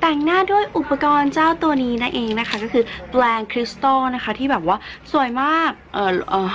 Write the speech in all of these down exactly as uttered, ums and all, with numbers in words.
แต่งหน้าด้วยอุปกรณ์เจ้าตัวนี้นั่นเองนะคะก็คือแปรงคริสตัลนะคะที่แบบว่าสวยมากเออเออ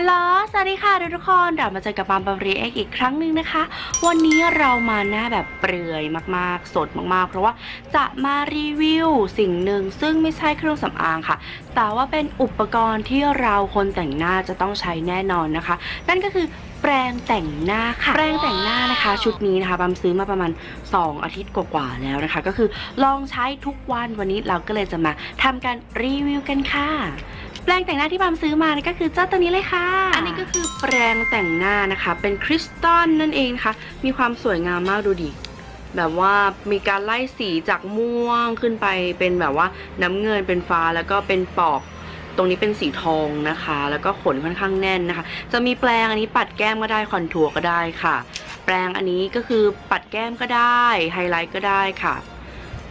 ฮัลโหลสวัสดีค่ะทุกคนเดี๋ยวมาเจอกับปามปามรีแอคอีกครั้งหนึ่งนะคะวันนี้เรามาหน้าแบบเปลือยมากๆสดมากๆเพราะว่าจะมารีวิวสิ่งหนึ่งซึ่งไม่ใช่เครื่องสำอางค่ะแต่ว่าเป็นอุปกรณ์ที่เราคนแต่งหน้าจะต้องใช้แน่นอนนะคะนั่นก็คือแปรงแต่งหน้าค่ะแปรงแต่งหน้านะคะชุดนี้นะคะบัมซื้อมาประมาณสองอาทิตย์กว่าๆแล้วนะคะก็คือลองใช้ทุกวันวันนี้เราก็เลยจะมาทำการรีวิวกันค่ะแปรงแต่งหน้าที่บัมซื้อมาเนี่ยก็คือเจ้าตัวนี้เลยค่ะอันนี้ก็คือแปรงแต่งหน้านะคะเป็นคริสตัลนั่นเองค่ะมีความสวยงามมากดูดิแบบว่ามีการไล่สีจากม่วงขึ้นไปเป็นแบบว่าน้ำเงินเป็นฟ้าแล้วก็เป็นปอกตรงนี้เป็นสีทองนะคะแล้วก็ขนค่อนข้างแน่นนะคะจะมีแปรงอันนี้ปัดแก้มก็ได้คอนทัวร์ก็ได้ค่ะแปรงอันนี้ก็คือปัดแก้มก็ได้ไฮไลท์ก็ได้ค่ะ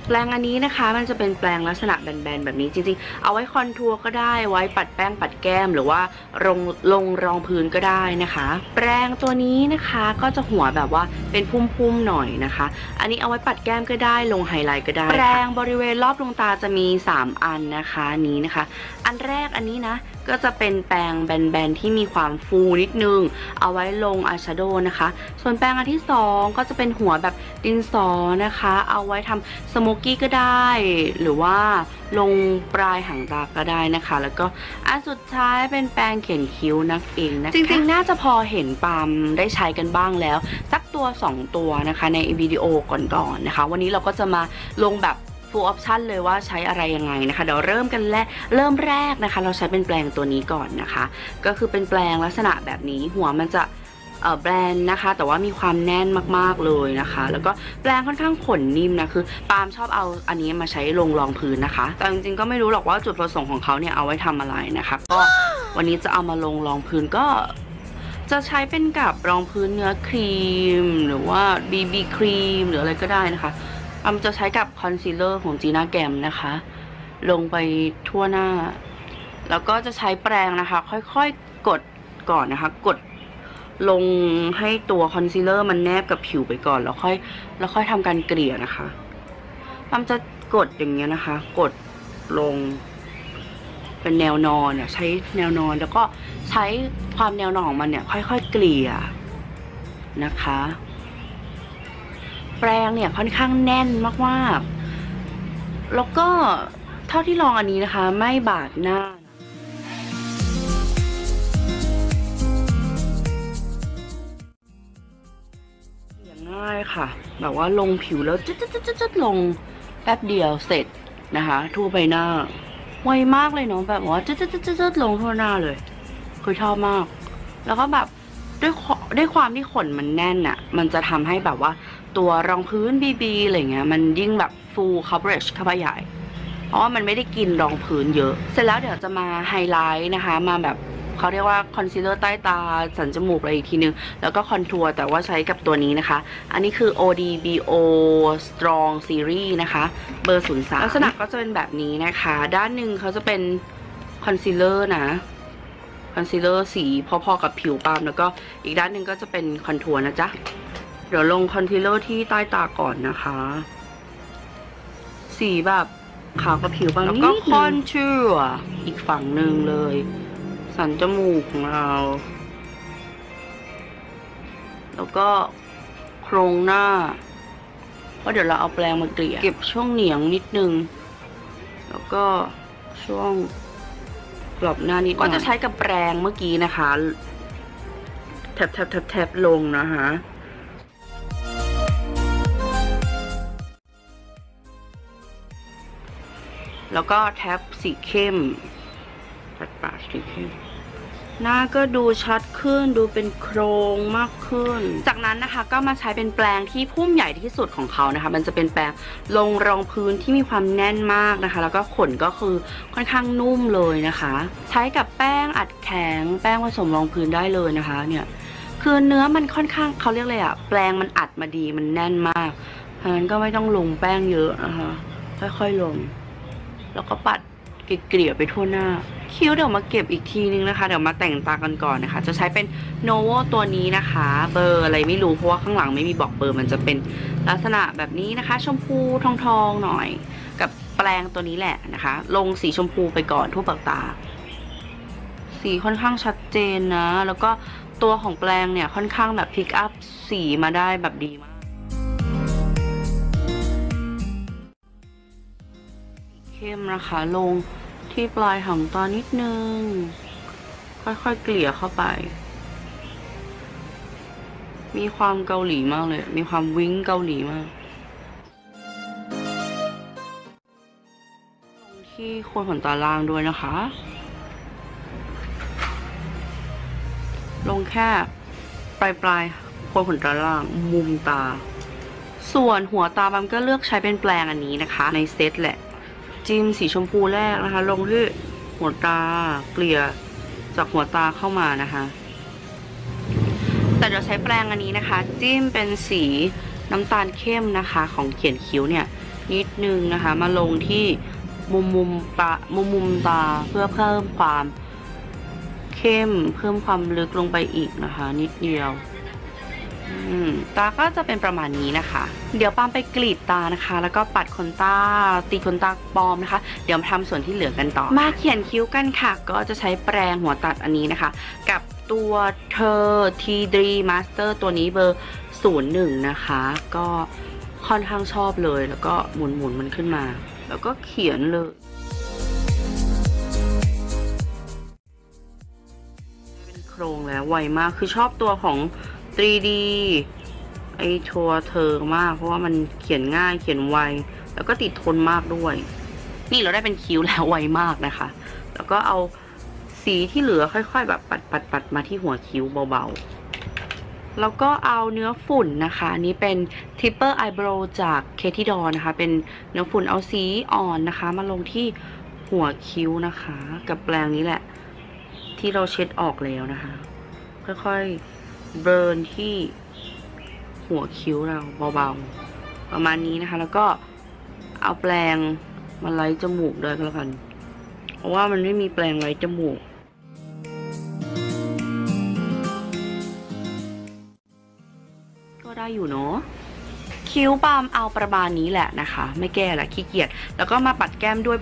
แปรงอันนี้นะคะมันจะเป็นแปรงลักษณะแบนๆแบบนี้จริงๆเอาไว้คอนทัวร์ก็ได้ไว้ปัดแป้งปัดแก้มหรือว่าลงลงรองพื้นก็ได้นะคะแปรงตัวนี้นะคะก็จะหัวแบบว่าเป็นพุ่มๆหน่อยนะคะอันนี้เอาไว้ปัดแก้มก็ได้ลงไฮไลท์ก็ได้แปรงบริเวณรอบดวงตาจะมีสามอันนะคะนี้นะคะอันแรกอันนี้นะก็จะเป็นแปรงแบนๆที่มีความฟูนิดนึงเอาไว้ลงอายแชโดว์นะคะส่วนแปรงอันที่สองก็จะเป็นหัวแบบดินสอนะคะเอาไว้ทำสโมกกี้ก็ได้หรือว่าลงปลายหางตาก็ได้นะคะแล้วก็อันสุดท้ายเป็นแปรงเขียนคิ้วนั่นเองนะจริงๆน่าจะพอเห็นปามได้ใช้กันบ้างแล้วสักตัวสองตัวนะคะในวิดีโอก่อนๆนะคะวันนี้เราก็จะมาลงแบบฟูลออปชั่นเลยว่าใช้อะไรยังไงนะคะเดี๋ยวเริ่มกันแรกเริ่มแรกนะคะเราใช้เป็นแปรงตัวนี้ก่อนนะคะก็คือเป็นแปรงลักษณะแบบนี้หัวมันจะแบรนด์นะคะแต่ว่ามีความแน่นมากๆเลยนะคะแล้วก็แปรงค่อนข้างขนนิ่มนะคือปามชอบเอาอันนี้มาใช้ลงรองพื้นนะคะแต่จริงๆก็ไม่รู้หรอกว่าจุดประสงค์ของเขาเนี่ยเอาไว้ทำอะไรนะคะก็วันนี้จะเอามาลงรองพื้นก็จะใช้เป็นกับรองพื้นเนื้อครีมหรือว่า บี บี ครีมหรืออะไรก็ได้นะคะปามจะใช้กับคอนซีลเลอร์ของจีน่าแกมนะคะลงไปทั่วหน้าแล้วก็จะใช้แปรงนะคะค่อยๆกดก่อนนะคะกดลงให้ตัวคอนซีลเลอร์มันแนบกับผิวไปก่อนแล้วค่อยแล้วค่อยทำการเกลี่ยนะคะปามจะกดอย่างเงี้ยนะคะกดลงเป็นแนวนอนเนี่ยใช้แนวนอนแล้วก็ใช้ความแนวนอนของมันเนี่ยค่อยๆเกลี่ยนะคะแปรงเนี่ยค่อนข้างแน่นมากๆแล้วก็เท่าที่ลองอันนี้นะคะไม่บาดหน้าง่ายค่ะแบบว่าลงผิวแล้วจุดๆๆลงแป๊บเดียวเสร็จนะคะทั่วใบหน้าไวมากเลยเนาะแบบว่าจุดๆๆลงทั่วหน้าเลยคือชอบมากแล้วก็แบบด้วยด้วยความที่ขนมันแน่นอะมันจะทำให้แบบว่าตัวรองพื้นบีบีอะไรเงี้ยมันยิ่งแบบฟูลคัฟเวอร์จเข้าไปใหญ่เพราะว่ามันไม่ได้กินรองพื้นเยอะเสร็จแล้วเดี๋ยวจะมาไฮไลท์นะคะมาแบบเขาเรียกว่าคอนซีลเลอร์ใต้ตาสันจมูกอะไรอีกทีนึงแล้วก็คอนทัวร์แต่ว่าใช้กับตัวนี้นะคะอันนี้คือ โอ ดี บี โอ Strong Series นะคะเบอร์ศูนย์สามลักษณะก็จะเป็นแบบนี้นะคะด้านหนึ่งเขาจะเป็นคอนซีลเลอร์นะคอนซีลเลอร์สีพอๆกับผิวปามแล้วก็อีกด้านหนึ่งก็จะเป็นคอนทัวร์นะจ๊ะเดี๋ยวลงคอนซีลเลอร์ที่ใต้ตาก่อนนะคะสีแบบขาวกับผิวปามแล้วก็คอนทัวร์อีกฝั่งหนึ่งเลยสันจมูกของเราแล้วก็โครงหน้าเพราะเดี๋ยวเราเอาแปรงมาเกลี่ยเก็บช่วงเหนียงนิดนึงแล้วก็ช่วงกรอบหน้านิดหน่อยก็จะใช้กับแปรงเมื่อกี้นะคะแทบแทบแทบแทบลงนะคะแล้วก็แทบสีเข้มปัดปาดสีเข้มหน้าก็ดูชัดขึ้นดูเป็นโครงมากขึ้นจากนั้นนะคะก็มาใช้เป็นแปรงที่พุ่มใหญ่ที่สุดของเขานะคะมันจะเป็นแปรงลงรองพื้นที่มีความแน่นมากนะคะแล้วก็ขนก็คือค่อนข้างนุ่มเลยนะคะใช้กับแป้งอัดแข็งแป้งผสมรองพื้นได้เลยนะคะเนี่ยคือเนื้อมันค่อนข้างเขาเรียกเลยอะแปรงมันอัดมาดีมันแน่นมากเพราะฉะนั้นก็ไม่ต้องลงแป้งเยอะนะคะค่อยๆลงแล้วก็ปัดเกลี่ยไปทั่วหน้า คิ้วเดี๋ยวมาเก็บอีกทีนึงนะคะเดี๋ยวมาแต่งตากันก่อนนะคะจะใช้เป็น โนโว ตัวนี้นะคะเบอร์อะไรไม่รู้เพราะว่าข้างหลังไม่มีบอกเบอร์มันจะเป็นลักษณะแบบนี้นะคะชมพูทองๆหน่อยกับแปรงตัวนี้แหละนะคะลงสีชมพูไปก่อนทั่วปากตาสีค่อนข้างชัดเจนนะแล้วก็ตัวของแปรงเนี่ยค่อนข้างแบบพิกอัพสีมาได้แบบดีมากเข้มนะคะลงที่ปลายหางตานิดนึงค่อยๆเกลี่ยเข้าไปมีความเกาหลีมากเลยมีความวิ้งเกาหลีมากลงที่โคนขนตาล่างด้วยนะคะลงแค่ปลายปลายโคนขนตาล่างมุมตาส่วนหัวตาบัมก็เลือกใช้เป็นแปรงอันนี้นะคะในเซตแหละจิ้มสีชมพูแรกนะคะลงที่หัวตาเกลี่ยจากหัวตาเข้ามานะคะแต่เราใช้แปรงอันนี้นะคะจิ้มเป็นสีน้ำตาลเข้มนะคะของเขียนคิ้วเนี่ยนิดนึงนะคะมาลงที่มุมมุมตามุมมุมตาเพื่อเพิ่มความเข้มเพิ่มความลึกลงไปอีกนะคะนิดเดียวตาก็จะเป็นประมาณนี้นะคะเดี๋ยวปามไปกรีดตานะคะแล้วก็ปัดขนตาตีขนตาปลอมนะคะเดี๋ยวมาทำส่วนที่เหลือกันต่อมาเขียนคิ้วกันค่ะก็จะใช้แปรงหัวตัดอันนี้นะคะกับตัวเธอ ที ทรี Master ตัวนี้เบอร์ศูนย์หนึ่งนะคะก็ค่อนข้างชอบเลยแล้วก็หมุนๆมันขึ้นมาแล้วก็เขียนเลยเป็นโครงแล้วไวมากคือชอบตัวของทรี ดี ไอทัวเธอมากเพราะว่ามันเขียนง่ายเขียนไวแล้วก็ติดทนมากด้วยนี่เราได้เป็นคิ้วแล้วไวมากนะคะแล้วก็เอาสีที่เหลือค่อยๆแบบปัดๆมาที่หัวคิ้วเบาๆแล้วก็เอาเนื้อฝุ่นนะคะอันนี้เป็นทิปเปอร์ไอบราวจากเคที่ดอนะคะเป็นเนื้อฝุ่นเอาสีอ่อนนะคะมาลงที่หัวคิ้วนะคะกับแปรงนี้แหละที่เราเช็ดออกแล้วนะคะค่อยๆเบิร์นที่หัวคิ้วเราเบาๆประมาณนี้นะคะแล้วก็เอาแปรงมาไล่จมูกด้วยก็แล้วกันเพราะว่ามันไม่มีแปรงไล่จมูกก็ได้อยู่เนาะคิ้วปามเอาประมาณนี้แหละนะคะไม่แก้แหละขี้เกียจแล้วก็มาปัดแก้มด้วย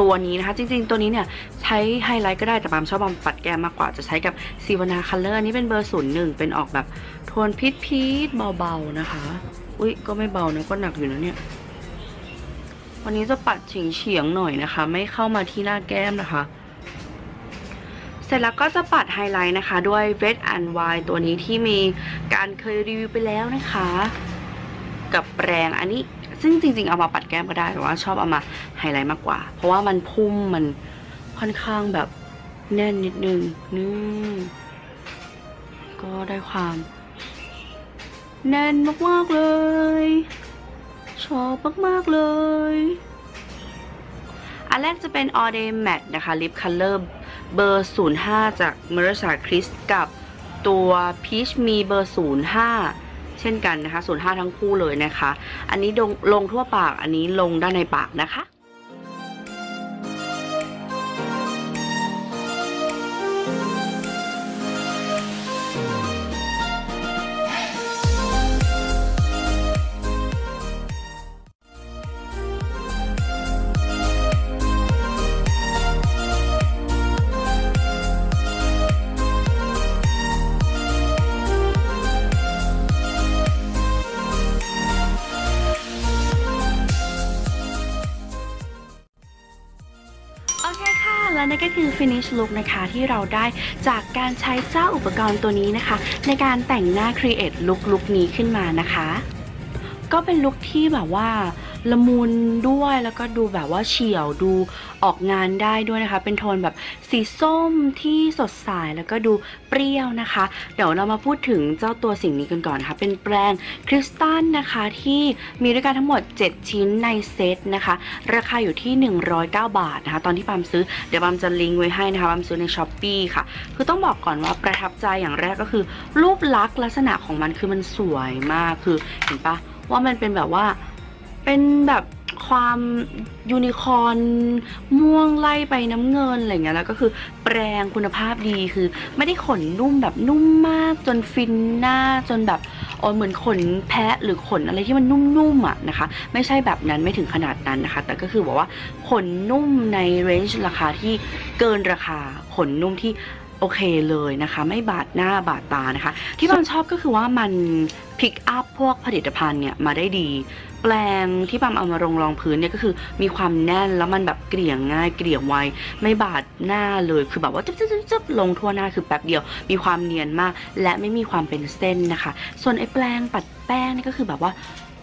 ตัวนี้นะคะจริงๆตัวนี้เนี่ยใช้ไฮไลท์ก็ได้แต่ปามชอบปามปัดแก้มมากกว่าจะใช้กับซีวานาคัลเลอร์นี้เป็นเบอร์ศูนย์หนึ่งเป็นออกแบบโทนพีชพีชเบาๆนะคะอุ้ยก็ไม่เบานะก็หนักอยู่นะเนี่ยวันนี้จะปัดเฉียงๆหน่อยนะคะไม่เข้ามาที่หน้าแก้มนะคะเสร็จแล้วก็จะปัดไฮไลท์นะคะด้วย Red and White ตัวนี้ที่มีการเคยรีวิวไปแล้วนะคะกับแปรงอันนี้ซึ่งจริงๆเอามาปัดแก้มก็ได้แต่ว่าชอบเอามาไฮไลท์มากกว่าเพราะว่ามันพุ่มมันค่อนข้างแบบแน่นนิดนึงนี่ก็ได้ความแน่นมากๆเลยชอบมากๆเลยอันแรกจะเป็น All Day Matte นะคะ Lip Color เบอร์ ศูนย์ห้า จาก Marissa Chris กับตัว Peach Me เบอร์ ศูนย์ห้าเช่นกันนะคะศูนย์ห้าทั้งคู่เลยนะคะอันนี้ลงลงทั่วปากอันนี้ลงด้านในปากนะคะและนั่นก็คือ finish look นะคะที่เราได้จากการใช้เจ้าอุปกรณ์ตัวนี้นะคะในการแต่งหน้า create look ลุคนี้ขึ้นมานะคะก็เป็นลุคที่แบบว่าละมุนด้วยแล้วก็ดูแบบว่าเฉียวดูออกงานได้ด้วยนะคะเป็นโทนแบบสีส้มที่สดใสแล้วก็ดูเปรี้ยวนะคะเดี๋ยวเรามาพูดถึงเจ้าตัวสิ่งนี้กันก่อนนะคะเป็นแปรงคริสตัลนะคะที่มีด้วยกันทั้งหมดเจ็ดชิ้นในเซตนะคะราคาอยู่ที่หนึ่งร้อยเก้าบาทนะคะตอนที่ปามซื้อเดี๋ยวปามจะลิงก์ไว้ให้นะคะปามซื้อใน Shopee ค่ะคือต้องบอกก่อนว่าประทับใจอย่างแรกก็คือรูปลักษณ์ลักษณะของมันคือมันสวยมากคือเห็นปะว่ามันเป็นแบบว่าเป็นแบบ ความยูนิคอร์นม่วงไล่ไปน้ำเงินอะไรเงี้ยแล้วก็คือแปรงคุณภาพดีคือไม่ได้ขนนุ่มแบบนุ่มมากจนฟินหน้าจนแบบโอ้เหมือนขนแพะหรือขนอะไรที่มันนุ่มๆอ่ะนะคะไม่ใช่แบบนั้นไม่ถึงขนาดนั้นนะคะแต่ก็คือบอกว่าขนนุ่มในเรนจ์ราคาที่เกินราคาขนนุ่มที่โอเคเลยนะคะไม่บาดหน้าบาดตานะคะที่เราชอบก็คือว่ามันพิกอัพพวกผลิตภัณฑ์เนี่ยมาได้ดีแปรงที่ปั๊มเอามารองรองพื้นเนี่ยก็คือมีความแน่นแล้วมันแบบเกลี่ยง่ายเกลี่ยไวไม่บาดหน้าเลยคือแบบว่าจับจับจับลงทั่วหน้าคือแป๊บเดียวมีความเนียนมากและไม่มีความเป็นเส้นนะคะส่วนไอ้แปรงปัดแป้งนี่ก็คือแบบว่า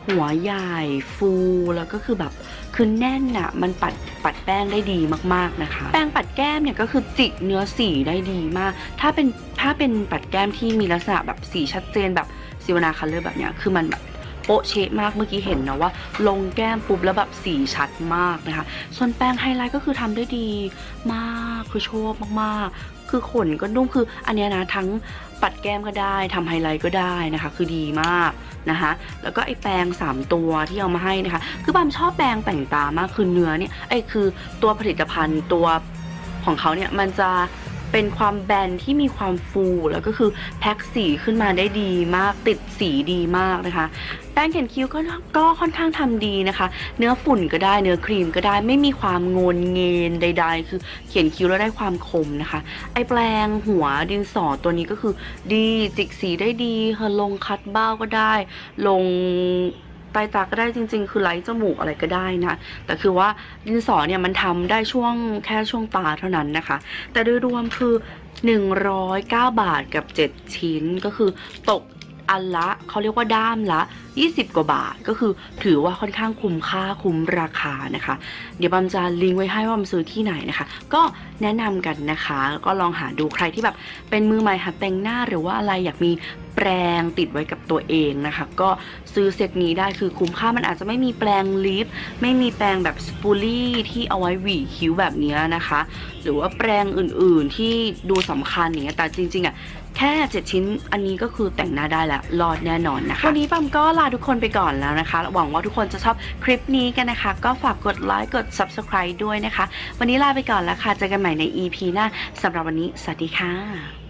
หัวใหญ่ฟูแล้วก็คือแบบคือแน่นอะมันปัดปัดแป้งได้ดีมากๆนะคะแป้งปัดแก้มเนี่ยก็คือจิกเนื้อสีได้ดีมากถ้าเป็นถ้าเป็นปัดแก้มที่มีลักษณะแบบสีชัดเจนแบบซิวนาคัลเลอร์แบบเนี้ยคือมันแบบโป๊ะเชะมากเมื่อกี้เห็นนะว่าลงแก้มปุ๊บแล้วแบบสีชัดมากนะคะส่วนแป้งไฮไลท์ก็คือทำได้ดีมากคือชอบมากๆคือขนก็นุ่มคืออันเนี้ยนะทั้งปัดแก้มก็ได้ทำไฮไลท์ก็ได้นะคะคือดีมากนะคะแล้วก็ไอ้แปรงสามตัวที่เอามาให้นะคะคือบามชอบแปรงแต่งตามากคือเนื้อเนี่ยไอ้คือตัวผลิตภัณฑ์ตัวของเขาเนี่ยมันจะเป็นความแบนที่มีความฟูแล้วก็คือแพ็คสีขึ้นมาได้ดีมากติดสีดีมากนะคะแป้งเขียนคิ้วก็ก็ค่อนข้างทำดีนะคะเนื้อฝุ่นก็ได้เนื้อครีมก็ได้ไม่มีความโงนเงินใดๆคือเขียนคิ้วแล้วได้ความคมนะคะไอแปรงหัวดินสอตัวนี้ก็คือดีจิกสีได้ดีเฮอลงคัดเบ้าก็ได้ลงใต้ตาก็ได้จริงๆคือไล่จมูกอะไรก็ได้นะแต่คือว่าดินสอเนี่ยมันทำได้ช่วงแค่ช่วงตาเท่านั้นนะคะแต่โดยรวมคือหนึ่งร้อยเก้าบาทกับเจ็ดชิ้นก็คือตกอันละเขาเรียกว่าด้ามละยี่สิบกว่าบาทก็คือถือว่าค่อนข้างคุ้มค่าคุ้มราคานะคะเดี๋ยวบามจะลิงก์ไว้ให้ว่าบามซื้อที่ไหนนะคะก็แนะนำกันนะคะก็ลองหาดูใครที่แบบเป็นมือใหม่หัดแต่งหน้าหรือว่าอะไรอยากมีแปรงติดไว้กับตัวเองนะคะก็ซื้อเซตนี้ได้คือคุ้มค่ามันอาจจะไม่มีแปรงลิปไม่มีแปรงแบบสปูลี่ที่เอาไว้หวีคิ้วแบบนี้นะคะหรือว่าแปรงอื่นๆที่ดูสำคัญอย่างเงี้ยแต่จริงๆอ่ะแค่เจ็ดชิ้นอันนี้ก็คือแต่งหน้าได้แล้วรอดแน่นอนนะคะวันนี้ปั๊มก็ลาทุกคนไปก่อนแล้วนะคะหวังว่าทุกคนจะชอบคลิปนี้กันนะคะก็ฝากกดไลค์กด ซับสไครบ์ ด้วยนะคะวันนี้ลาไปก่อนแล้วค่ะเจอกันใหม่ใน อี พี หน้าสำหรับวันนี้สวัสดีค่ะ